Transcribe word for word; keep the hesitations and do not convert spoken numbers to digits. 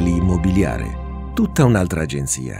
Vitali Immobiliare, tutta un'altra agenzia.